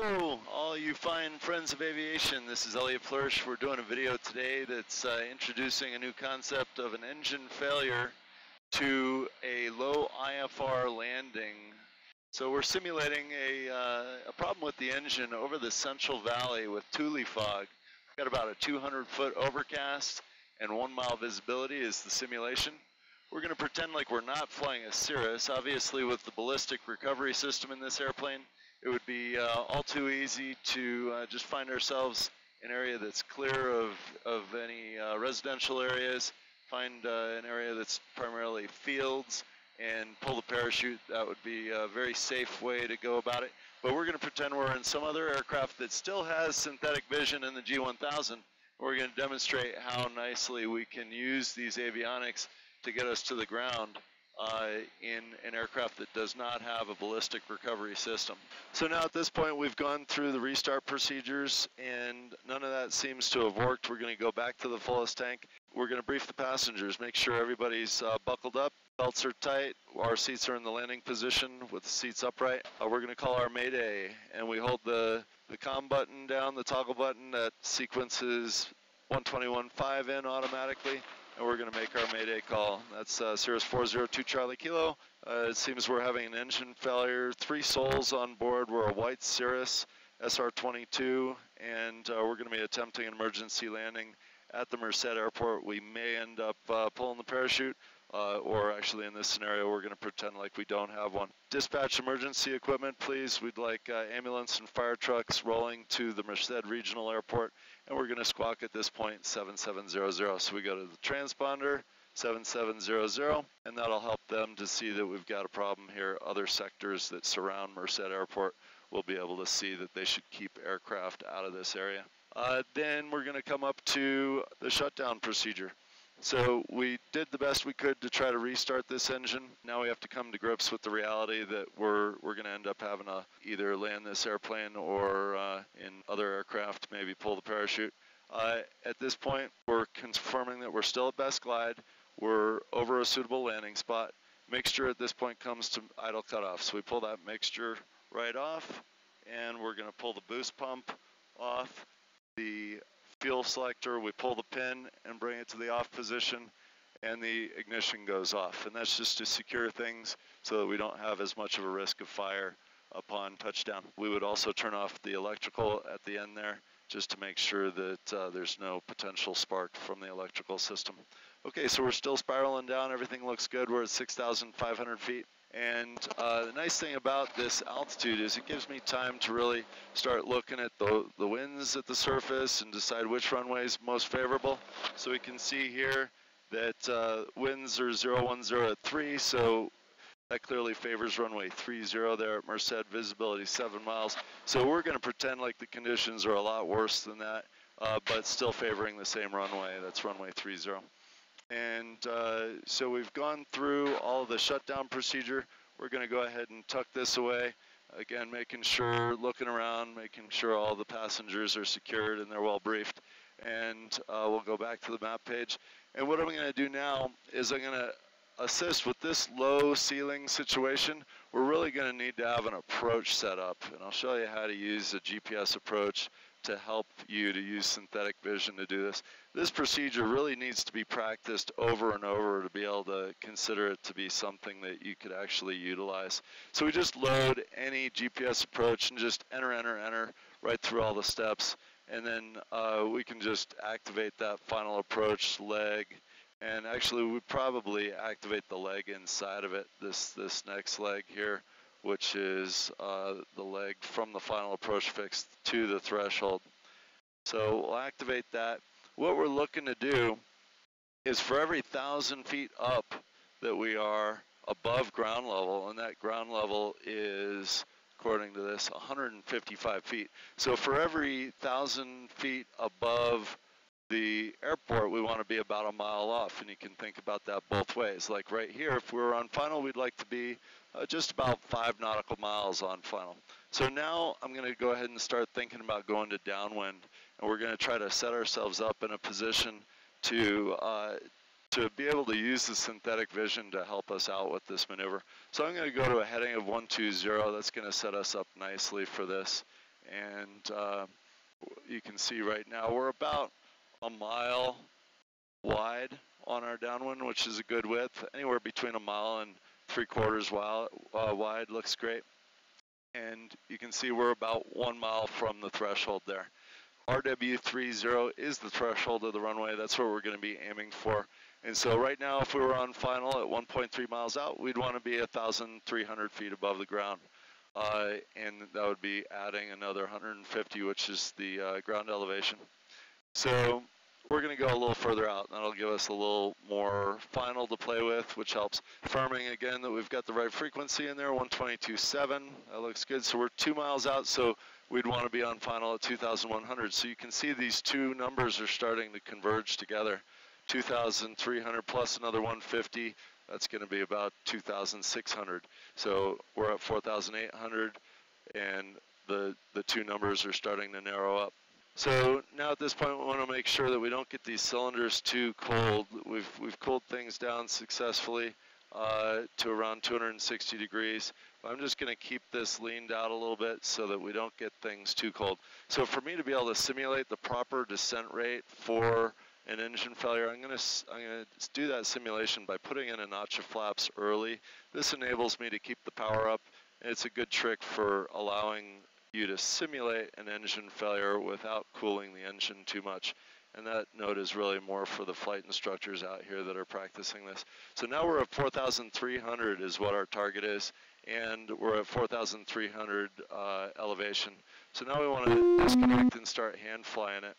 Hello, all you fine friends of aviation. This is Eliot Floersch. We're doing a video today that's introducing a new concept of an engine failure to a low IFR landing. So we're simulating a problem with the engine over the Central Valley with Thule fog. We've got about a 200-foot overcast and 1 mile visibility is the simulation. We're going to pretend like we're not flying a Cirrus. Obviously, with the ballistic recovery system in this airplane, it would be all too easy to just find ourselves in an area that's clear of any residential areas, find an area that's primarily fields, and pull the parachute. That would be a very safe way to go about it. But we're going to pretend we're in some other aircraft that still has synthetic vision in the G1000. We're going to demonstrate how nicely we can use these avionics to get us to the ground in an aircraft that does not have a ballistic recovery system. So now at this point we've gone through the restart procedures and none of that seems to have worked. We're going to go back to the fullest tank. We're going to brief the passengers, make sure everybody's buckled up, belts are tight, our seats are in the landing position with the seats upright. We're going to call our mayday and we hold the comm button down, the toggle button that sequences 121.5 in automatically. And we're going to make our mayday call. That's Cirrus 402 Charlie Kilo. It seems we're having an engine failure. 3 souls on board. We're a white Cirrus, SR-22, and we're going to be attempting an emergency landing at the Merced Airport. We may end up pulling the parachute, or actually in this scenario, we're going to pretend like we don't have one. Dispatch emergency equipment, please. We'd like ambulance and fire trucks rolling to the Merced Regional Airport. And we're going to squawk at this point 7700. So we go to the transponder 7700, and that'll help them to see that we've got a problem here. Other sectors that surround Merced Airport will be able to see that they should keep aircraft out of this area. Then we're going to come up to the shutdown procedure. So we did the best we could to try to restart this engine. Now we have to come to grips with the reality that we're going to end up having to either land this airplane or in other aircraft maybe pull the parachute. At this point we're confirming that we're still at best glide. We're over a suitable landing spot. Mixture at this point comes to idle cutoff. So we pull that mixture right off and we're going to pull the boost pump off. The fuel selector, we pull the pin and bring it to the off position and the ignition goes off, and that's just to secure things so that we don't have as much of a risk of fire upon touchdown. We would also turn off the electrical at the end there just to make sure that there's no potential spark from the electrical system. Okay, so we're still spiraling down, everything looks good, we're at 6,500 feet. And the nice thing about this altitude is it gives me time to really start looking at the winds at the surface and decide which runway is most favorable. So we can see here that winds are 010 at 3, so that clearly favors runway 30 there at Merced, visibility 7 miles. So we're going to pretend like the conditions are a lot worse than that, but still favoring the same runway, that's runway 30. And so we've gone through all the shutdown procedure. We're going to go ahead and tuck this away. Again, making sure, looking around, making sure all the passengers are secured and they're well briefed. And we'll go back to the map page. And what I'm going to do now is I'm going to assist with this low ceiling situation. We're really going to need to have an approach set up. And I'll show you how to use a GPS approach to help you to use synthetic vision to do this. This procedure really needs to be practiced over and over to be able to consider it to be something that you could actually utilize. So we just load any GPS approach and just enter right through all the steps. And then we can just activate that final approach leg. And actually we probably activate the leg inside of it, this next leg here, which is the leg from the final approach fix to the threshold. So we'll activate that. What we're looking to do is for every 1,000 feet up that we are above ground level, and that ground level is, according to this, 155 feet. So for every 1,000 feet above the airport, we want to be about a mile off, and you can think about that both ways. Like right here, if we were on final, we'd like to be just about 5 nautical miles on final. So now I'm going to go ahead and start thinking about going to downwind, and we're going to try to set ourselves up in a position to be able to use the synthetic vision to help us out with this maneuver. So I'm going to go to a heading of 120. That's going to set us up nicely for this. And you can see right now we're about a mile wide on our downwind, which is a good width. Anywhere between a mile and 3/4 wide looks great. And you can see we're about 1 mile from the threshold there. RW30 is the threshold of the runway. That's where we're going to be aiming for. And so right now, if we were on final at 1.3 miles out, we'd want to be 1,300 feet above the ground. And that would be adding another 150, which is the ground elevation. So we're going to go a little further out. That'll give us a little more final to play with, which helps. Affirming again that we've got the right frequency in there, 122.7. That looks good. So we're 2 miles out, so we'd want to be on final at 2,100. So you can see these two numbers are starting to converge together. 2,300 plus another 150. That's going to be about 2,600. So we're at 4,800, and the two numbers are starting to narrow up. So now at this point, we want to make sure that we don't get these cylinders too cold. We've cooled things down successfully to around 260 degrees. I'm just going to keep this leaned out a little bit so that we don't get things too cold. So for me to be able to simulate the proper descent rate for an engine failure, I'm going to do that simulation by putting in a notch of flaps early. This enables me to keep the power up. It's a good trick for allowing you to simulate an engine failure without cooling the engine too much. And that note is really more for the flight instructors out here that are practicing this. So now we're at 4,300 is what our target is, and we're at 4,300 elevation. So now we want to disconnect and start hand flying it.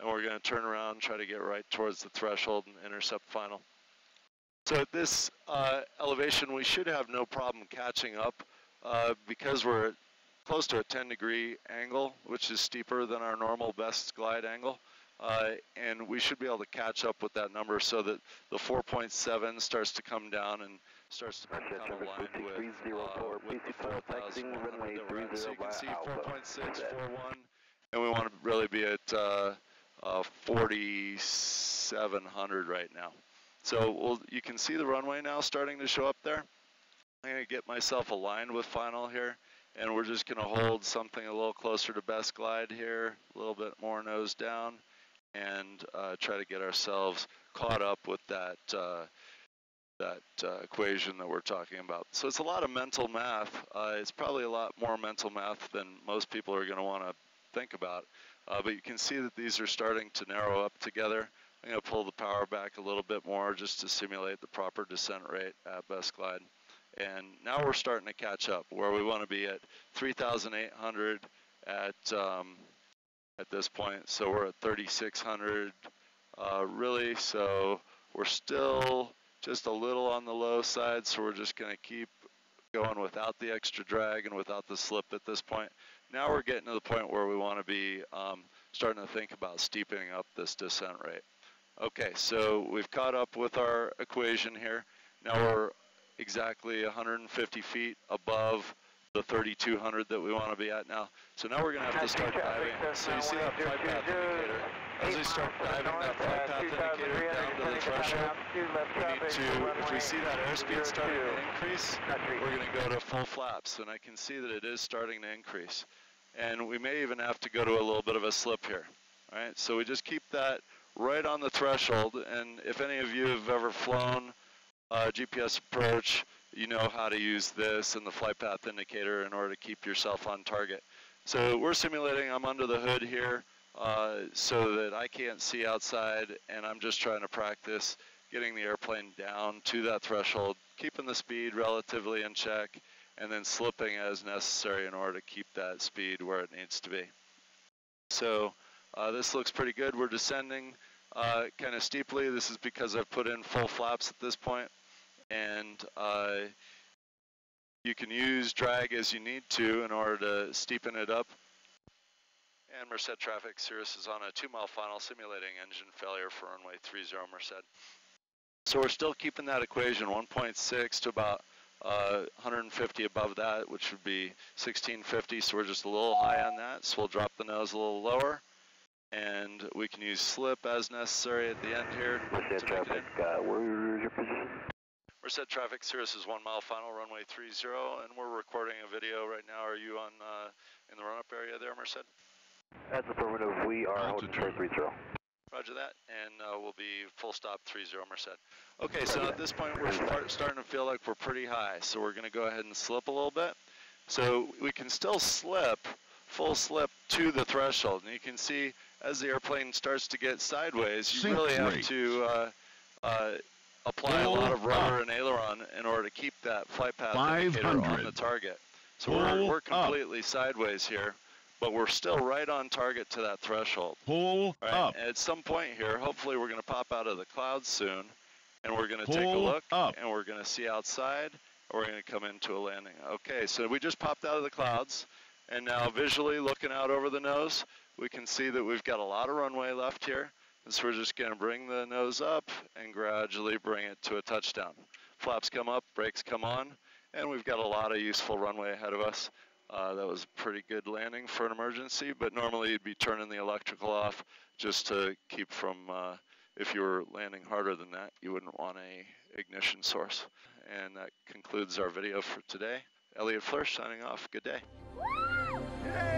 And we're going to turn around, try to get right towards the threshold and intercept final. So at this elevation, we should have no problem catching up because we're close to a 10-degree angle, which is steeper than our normal best glide angle. And we should be able to catch up with that number so that the 4.7 starts to come down and starts to become aligned with the 4,100. So you can see 4.6, 4.1, and we want to really be at 4,700 right now. So you can see the runway now starting to show up there. I'm going to get myself aligned with final here, and we're just going to hold something a little closer to best glide here, a little bit more nose down, and try to get ourselves caught up with that equation that we're talking about. So it's a lot of mental math. It's probably a lot more mental math than most people are going to want to think about. But you can see that these are starting to narrow up together. I'm going to pull the power back a little bit more just to simulate the proper descent rate at best glide. And now we're starting to catch up where we want to be at 3,800 at this point. So we're at 3,600 really. So we're still just a little on the low side. So we're just going to keep going without the extra drag and without the slip at this point. Now we're getting to the point where we want to be starting to think about steepening up this descent rate. Okay, so we've caught up with our equation here. Now we're exactly 150 feet above the 3,200 that we want to be at now. So now we're going to have to start diving. So you see that flight path indicator. As we start diving that flight path indicator down to the threshold, we need to, if we see that airspeed starting to increase, we're going to go to full flaps. And I can see that it is starting to increase. And we may even have to go to a little bit of a slip here. All right, so we just keep that right on the threshold. And if any of you have ever flown GPS approach, you know how to use this and the flight path indicator in order to keep yourself on target. So we're simulating I'm under the hood here so that I can't see outside, and I'm just trying to practice getting the airplane down to that threshold, keeping the speed relatively in check, and then slipping as necessary in order to keep that speed where it needs to be. So this looks pretty good. We're descending kind of steeply. This is because I've put in full flaps at this point. And you can use drag as you need to in order to steepen it up. And Merced traffic, Cirrus is on a 2 mile final simulating engine failure for runway 30 Merced. So we're still keeping that equation, 1.6 to about 150 above that, which would be 1650, so we're just a little high on that, so we'll drop the nose a little lower, and we can use slip as necessary at the end here to make it in. Merced traffic, Cirrus is 1 mile final, runway 30, and we're recording a video right now. Are you on in the run-up area clear there, Merced? That's affirmative. We are holding turn 30. Roger that, and we'll be full stop 30, Merced. Okay, so at this point we're starting to feel like we're pretty high, so we're going to go ahead and slip a little bit. So we can still slip, full slip to the threshold, and you can see as the airplane starts to get sideways, you really have to apply a lot of rudder and aileron in order to keep that flight path indicator on the target. So we're completely sideways here, but we're still right on target to that threshold. Pull up. At some point here, hopefully we're going to pop out of the clouds soon, and we're going to take a look, and we're going to see outside, and we're going to come into a landing. Okay, so we just popped out of the clouds, and now visually looking out over the nose, we can see that we've got a lot of runway left here, and so we're just going to bring the nose up and gradually bring it to a touchdown. Flaps come up, brakes come on, and we've got a lot of useful runway ahead of us. That was a pretty good landing for an emergency, but normally you'd be turning the electrical off just to keep from, if you were landing harder than that, you wouldn't want a ignition source. And that concludes our video for today. Eliot Floersch signing off. Good day. Woo! Yay!